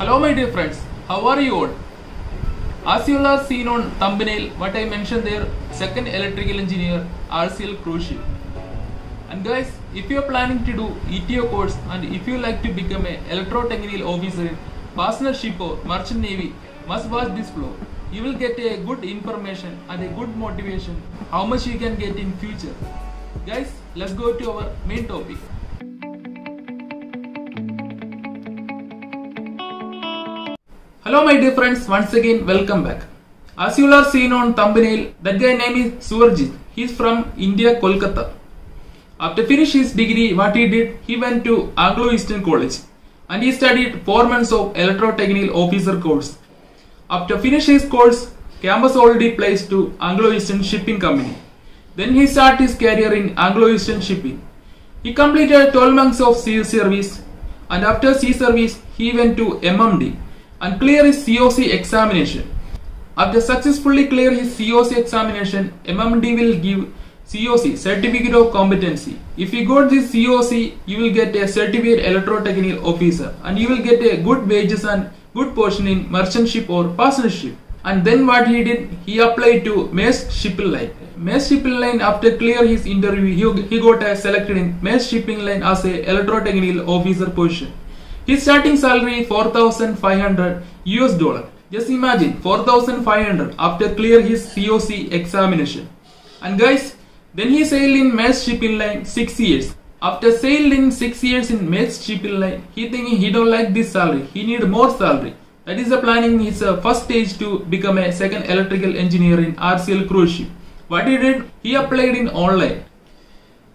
Hello my dear friends, how are you all? As you all are seen on thumbnail, what I mentioned there, second electrical engineer RCL cruise ship. And guys, if you are planning to do ETO course and if you like to become an electro technical officer in passenger ship or merchant navy, must watch this vlog. You will get a good information and a good motivation how much you can get in future. Guys, let's go to our main topic. Hello my dear friends, once again welcome back. As you all are seen on thumbnail, that guy name is Suvarjit. He is from India, Kolkata. After finish his degree, what he did, he went to Anglo-Eastern College and he studied 4 months of Electro Technical Officer course. After finish his course, campus already placed to Anglo-Eastern Shipping Company. Then he started his career in Anglo-Eastern Shipping. He completed 12 months of sea service and after sea service, he went to MMD and cleared his COC examination. After successfully clearing his COC examination, MMD will give COC, Certificate of Competency. If you got this COC, you will get a Certificate Electro Technical Officer and you will get a good wages and good portion in merchant ship or passenger ship. And then what he did, he applied to Mess Shipping Line. Mess Shipping Line, after clear his interview, he got selected in Mess Shipping Line as a Electro Technical Officer position. His starting salary $4,500 US. Just imagine, $4,500 after clear his COC examination. And guys, then he sailed in Mess Shipping Line 6 years. After sailed in 6 years in Mess Shipping Line, he thinking he don't like this salary, he need more salary. That is the planning his first stage to become a second electrical engineer in RCL cruise ship. What he did, he applied in online.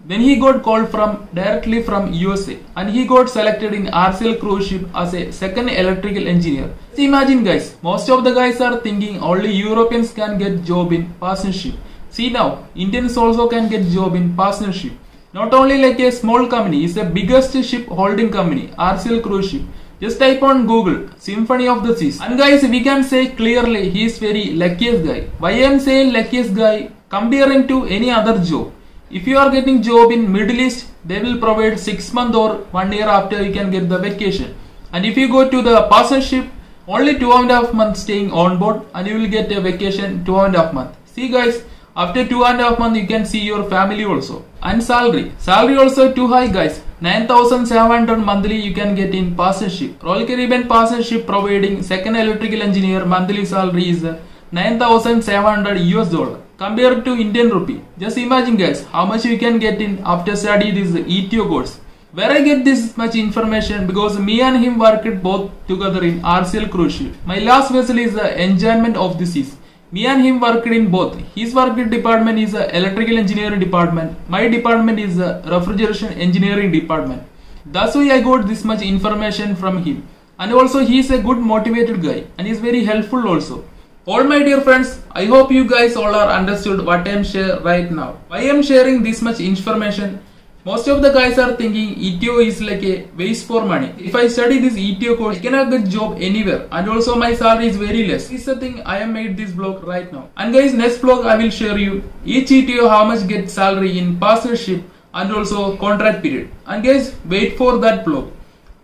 Then he got called directly from USA and he got selected in RCL cruise ship as a second electrical engineer. Just imagine guys, most of the guys are thinking only Europeans can get job in passenger ship. See now, Indians also can get job in passenger ship. Not only like a small company, it's the biggest ship holding company, RCL cruise ship. Just type on Google, Symphony of the Seas. And guys, we can say clearly, he is very luckiest guy. Why I am saying luckiest guy, comparing to any other job. If you are getting job in Middle East, they will provide 6 months or 1 year after you can get the vacation. And if you go to the passenger ship, only 2.5 months staying on board and you will get a vacation 2.5 months. See guys, after 2.5 months, you can see your family also. And salary also too high guys. 9,700 monthly you can get in passenger ship. Royal Caribbean passenger ship providing second electrical engineer monthly salary is $9,700 US compared to Indian rupee. Just imagine guys, how much you can get in after study this ETO course. Where I get this much information, because me and him worked both together in RCL cruise ship. My last vessel is the Enchantment of the Seas. Me and him worked in both. His work department is the electrical engineering department. My department is the refrigeration engineering department. That's why I got this much information from him. And also he is a good motivated guy and he is very helpful also. All my dear friends, I hope you guys all are understood what I am sharing right now. Why I am sharing this much information? Most of the guys are thinking ETO is like a waste for money. If I study this ETO course, I cannot get job anywhere and also my salary is very less. This is the thing I have made this vlog right now. And guys, next vlog I will share you each ETO how much get salary in passenger ship and also contract period. And guys, wait for that vlog.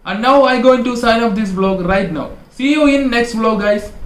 And now I am going to sign off this vlog right now. See you in next vlog guys.